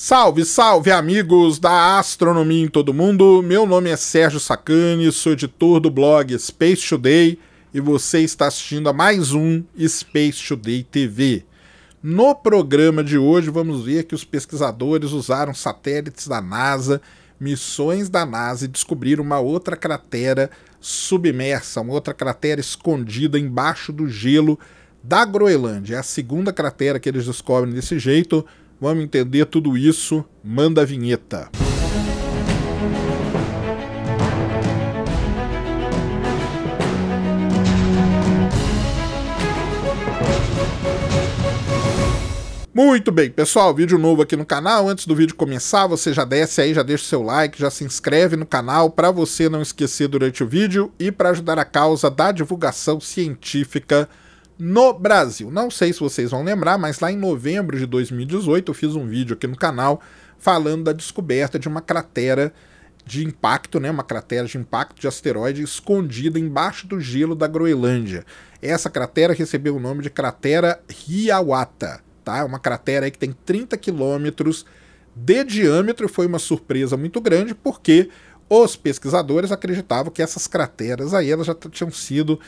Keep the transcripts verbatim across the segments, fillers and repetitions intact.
Salve, salve amigos da astronomia em todo mundo, meu nome é Sérgio Sacani, sou editor do blog Space Today e você está assistindo a mais um Space Today T V. No programa de hoje vamos ver que os pesquisadores usaram satélites da NASA, missões da NASA e descobriram uma outra cratera submersa, uma outra cratera escondida embaixo do gelo da Groenlândia. É a segunda cratera que eles descobrem desse jeito. Vamos entender tudo isso, manda a vinheta. Muito bem, pessoal, vídeo novo aqui no canal. Antes do vídeo começar, você já desce aí, já deixa o seu like, já se inscreve no canal para você não esquecer durante o vídeo e para ajudar a causa da divulgação científica no Brasil. Não sei se vocês vão lembrar, mas lá em novembro de dois mil e dezoito eu fiz um vídeo aqui no canal falando da descoberta de uma cratera de impacto, né, uma cratera de impacto de asteroide escondida embaixo do gelo da Groenlândia. Essa cratera recebeu o nome de Geleira Hiawatha, tá? É uma cratera aí que tem trinta quilômetros de diâmetro e foi uma surpresa muito grande porque os pesquisadores acreditavam que essas crateras aí elas já tinham sido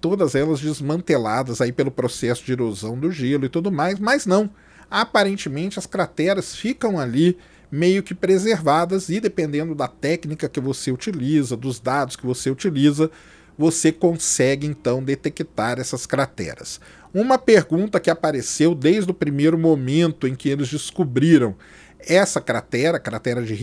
todas elas desmanteladas aí pelo processo de erosão do gelo e tudo mais, mas não. Aparentemente as crateras ficam ali meio que preservadas e dependendo da técnica que você utiliza, dos dados que você utiliza, você consegue então detectar essas crateras. Uma pergunta que apareceu desde o primeiro momento em que eles descobriram essa cratera, a cratera de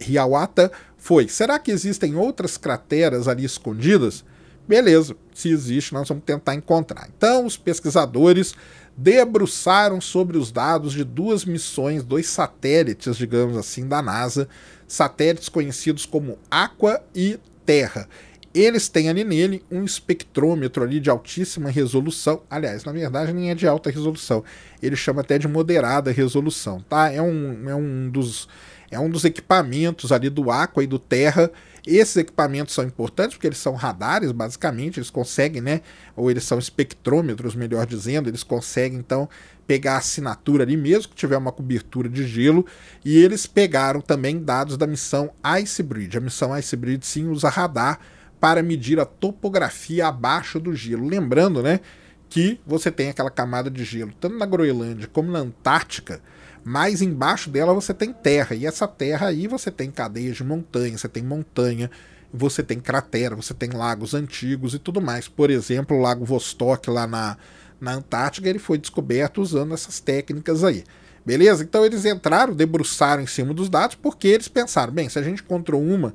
Hiawatha, foi: será que existem outras crateras ali escondidas? Beleza, se existe, nós vamos tentar encontrar. Então, os pesquisadores debruçaram sobre os dados de duas missões, dois satélites, digamos assim, da NASA, satélites conhecidos como Aqua e Terra. Eles têm ali nele um espectrômetro ali de altíssima resolução. Aliás, na verdade, nem é de alta resolução. Ele chama até de moderada resolução, tá? É um, é um dos, é um dos equipamentos ali do Aqua e do Terra. Esses equipamentos são importantes porque eles são radares, basicamente. Eles conseguem, né? Ou eles são espectrômetros, melhor dizendo. Eles conseguem, então, pegar a assinatura ali mesmo, que tiver uma cobertura de gelo. E eles pegaram também dados da missão IceBridge. A missão IceBridge, sim, usa radar para medir a topografia abaixo do gelo. Lembrando, né, que você tem aquela camada de gelo tanto na Groenlândia como na Antártica, mas embaixo dela você tem terra, e essa terra aí você tem cadeias de montanha, você tem montanha, você tem cratera, você tem lagos antigos e tudo mais. Por exemplo, o lago Vostok lá na, na Antártica, ele foi descoberto usando essas técnicas aí. Beleza? Então eles entraram, debruçaram em cima dos dados, porque eles pensaram, bem, se a gente encontrou uma,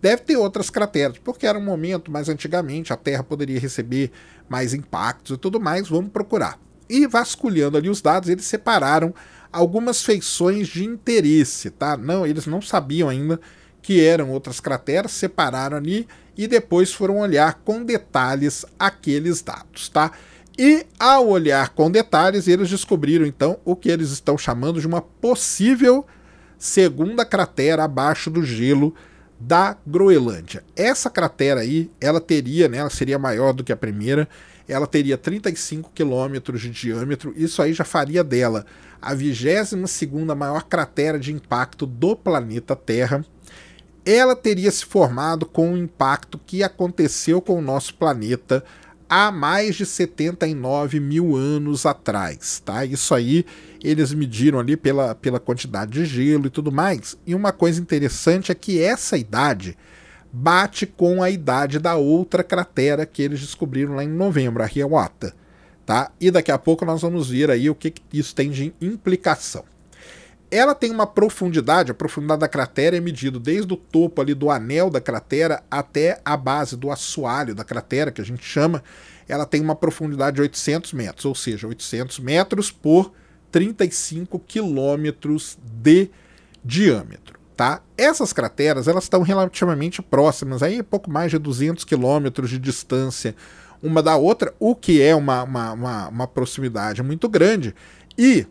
deve ter outras crateras, porque era um momento mais antigamente, a Terra poderia receber mais impactos e tudo mais, vamos procurar. E vasculhando ali os dados, eles separaram algumas feições de interesse, tá? Não, eles não sabiam ainda que eram outras crateras, separaram ali e depois foram olhar com detalhes aqueles dados, tá? E ao olhar com detalhes, eles descobriram então o que eles estão chamando de uma possível segunda cratera abaixo do gelo da Groenlândia. Essa cratera aí, ela teria, né, ela seria maior do que a primeira, ela teria trinta e cinco quilômetros de diâmetro, isso aí já faria dela a vigésima segunda maior cratera de impacto do planeta Terra. Ela teria se formado com o impacto que aconteceu com o nosso planeta há mais de setenta e nove mil anos atrás, tá? Isso aí eles mediram ali pela, pela quantidade de gelo e tudo mais. E uma coisa interessante é que essa idade bate com a idade da outra cratera que eles descobriram lá em novembro, a Hiawatha, tá? E daqui a pouco nós vamos ver aí o que, que isso tem de implicação. Ela tem uma profundidade, a profundidade da cratera é medida desde o topo ali do anel da cratera até a base do assoalho da cratera, que a gente chama. Ela tem uma profundidade de oitocentos metros, ou seja, oitocentos metros por trinta e cinco quilômetros de diâmetro, tá? Essas crateras, elas estão relativamente próximas, aí pouco mais de duzentos quilômetros de distância uma da outra, o que é uma, uma, uma, uma proximidade muito grande. E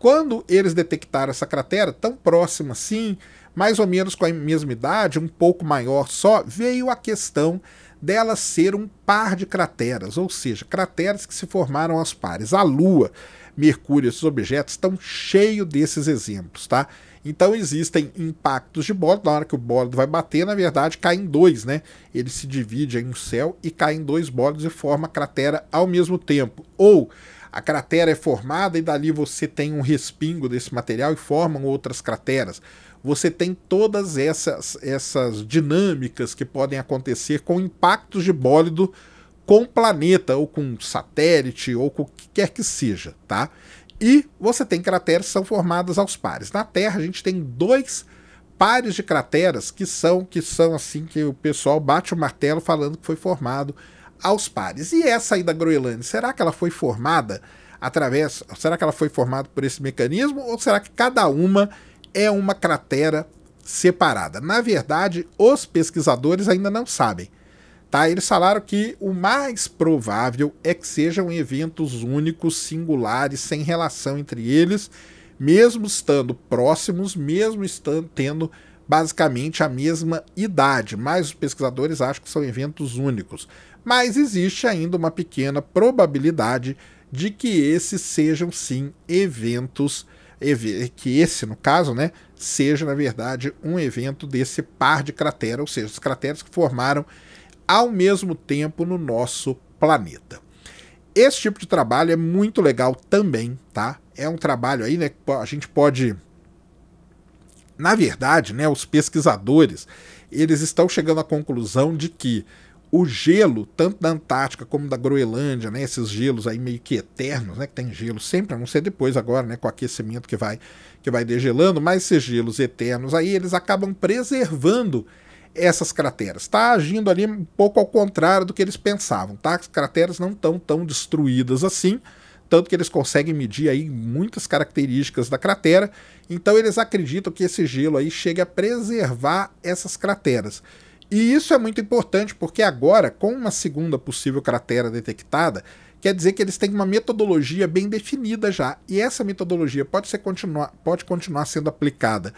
quando eles detectaram essa cratera, tão próxima assim, mais ou menos com a mesma idade, um pouco maior só, veio a questão dela ser um par de crateras, ou seja, crateras que se formaram aos pares. A Lua, Mercúrio, esses objetos estão cheios desses exemplos, tá? Então existem impactos de bólido. Na hora que o bólido vai bater, na verdade, cai em dois, né? Ele se divide em um céu e cai em dois bólidos e forma cratera ao mesmo tempo. Ou a cratera é formada e dali você tem um respingo desse material e formam outras crateras. Você tem todas essas, essas dinâmicas que podem acontecer com impactos de bólido com planeta, ou com satélite, ou com o que quer que seja, tá? E você tem crateras que são formadas aos pares. Na Terra a gente tem dois pares de crateras que são, que são assim, que o pessoal bate o martelo falando que foi formado aos pares. E essa aí da Groenlândia, será que ela foi formada através, será que ela foi formada por esse mecanismo, ou será que cada uma é uma cratera separada? Na verdade, os pesquisadores ainda não sabem, tá? Eles falaram que o mais provável é que sejam eventos únicos, singulares, sem relação entre eles, mesmo estando próximos, mesmo estando tendo basicamente a mesma idade, mas os pesquisadores acham que são eventos únicos. Mas existe ainda uma pequena probabilidade de que esses sejam sim eventos, que esse no caso, né, seja na verdade um evento desse par de cratera, ou seja, os crateras que formaram ao mesmo tempo no nosso planeta. Esse tipo de trabalho é muito legal também, tá? É um trabalho aí, né, que a gente pode... Na verdade, né, os pesquisadores, eles estão chegando à conclusão de que o gelo, tanto da Antártica como da Groenlândia, né, esses gelos aí meio que eternos, né, que tem gelo sempre, a não ser depois agora, né, com o aquecimento que vai, que vai degelando, mas esses gelos eternos aí, eles acabam preservando essas crateras. Está agindo ali um pouco ao contrário do que eles pensavam, tá? As crateras não estão tão destruídas assim, tanto que eles conseguem medir aí muitas características da cratera, então eles acreditam que esse gelo aí chega a preservar essas crateras. E isso é muito importante porque agora, com uma segunda possível cratera detectada, quer dizer que eles têm uma metodologia bem definida já. E essa metodologia pode, ser continuar, pode continuar sendo aplicada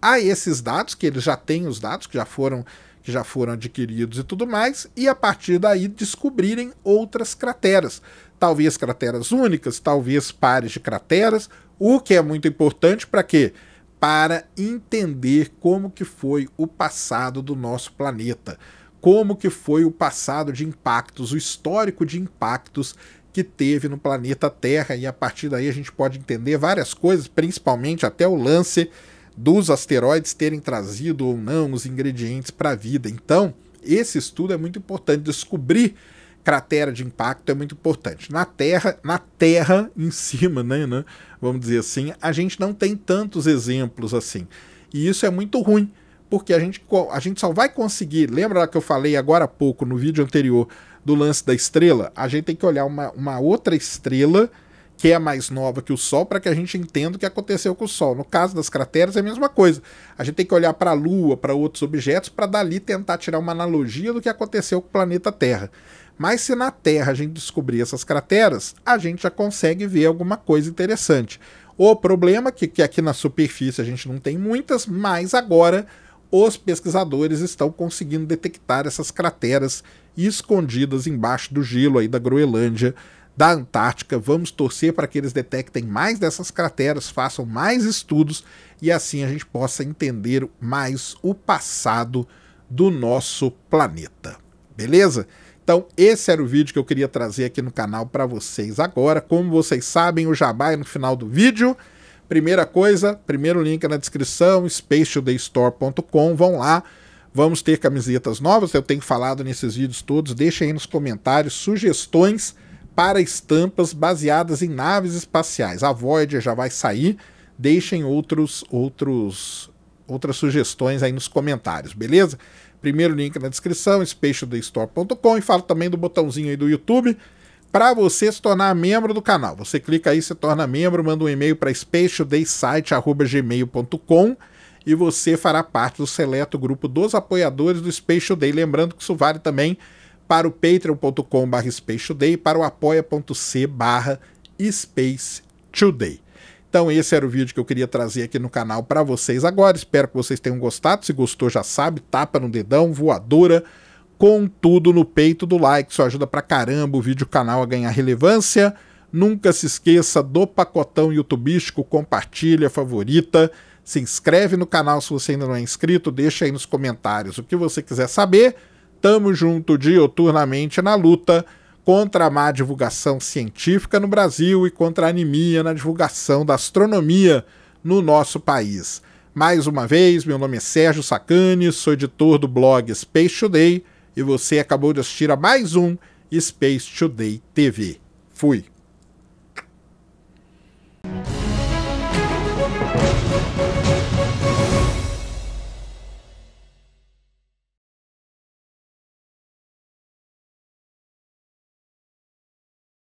a esses dados, que eles já têm os dados, que já foram, que já foram adquiridos e tudo mais, e a partir daí descobrirem outras crateras. Talvez crateras únicas, talvez pares de crateras, o que é muito importante para quê? Para entender como que foi o passado do nosso planeta, como que foi o passado de impactos, o histórico de impactos que teve no planeta Terra, e a partir daí a gente pode entender várias coisas, principalmente até o lance dos asteroides terem trazido ou não os ingredientes para a vida. Então, esse estudo é muito importante, descobrir cratera de impacto é muito importante. Na Terra, na Terra em cima, né, né, vamos dizer assim, a gente não tem tantos exemplos assim. E isso é muito ruim, porque a gente, a gente só vai conseguir... Lembra que eu falei agora há pouco, no vídeo anterior, do lance da estrela? A gente tem que olhar uma, uma outra estrela que é mais nova que o Sol, para que a gente entenda o que aconteceu com o Sol. No caso das crateras é a mesma coisa. A gente tem que olhar para a Lua, para outros objetos, para dali tentar tirar uma analogia do que aconteceu com o planeta Terra. Mas se na Terra a gente descobrir essas crateras, a gente já consegue ver alguma coisa interessante. O problema é que, que aqui na superfície a gente não tem muitas, mas agora os pesquisadores estão conseguindo detectar essas crateras escondidas embaixo do gelo aí da Groenlândia, da Antártica. Vamos torcer para que eles detectem mais dessas crateras, façam mais estudos e assim a gente possa entender mais o passado do nosso planeta. Beleza? Então esse era o vídeo que eu queria trazer aqui no canal para vocês agora. Como vocês sabem, o jabá é no final do vídeo. Primeira coisa, primeiro link na descrição, space today store ponto com, vão lá. Vamos ter camisetas novas, eu tenho falado nesses vídeos todos. Deixem aí nos comentários sugestões para estampas baseadas em naves espaciais. A Voyager já vai sair, deixem outros, outros, outras sugestões aí nos comentários, beleza? Primeiro link na descrição, space today store ponto com, e falo também do botãozinho aí do YouTube para você se tornar membro do canal. Você clica aí, se torna membro, manda um e-mail para space today site arroba gmail ponto com e você fará parte do seleto grupo dos apoiadores do Space Today. Lembrando que isso vale também para o patreon ponto com barra space today, para o apoia ponto se barra space today. Então esse era o vídeo que eu queria trazer aqui no canal para vocês agora. Espero que vocês tenham gostado. Se gostou, já sabe, tapa no dedão, voadora, com tudo no peito do like. Isso ajuda pra caramba o vídeo, o canal a ganhar relevância. Nunca se esqueça do pacotão youtubístico, compartilha, favorita. Se inscreve no canal se você ainda não é inscrito, deixa aí nos comentários o que você quiser saber. Tamo junto dioturnamente na luta contra a má divulgação científica no Brasil e contra a anemia na divulgação da astronomia no nosso país. Mais uma vez, meu nome é Sérgio Sacani, sou editor do blog Space Today e você acabou de assistir a mais um Space Today T V. Fui!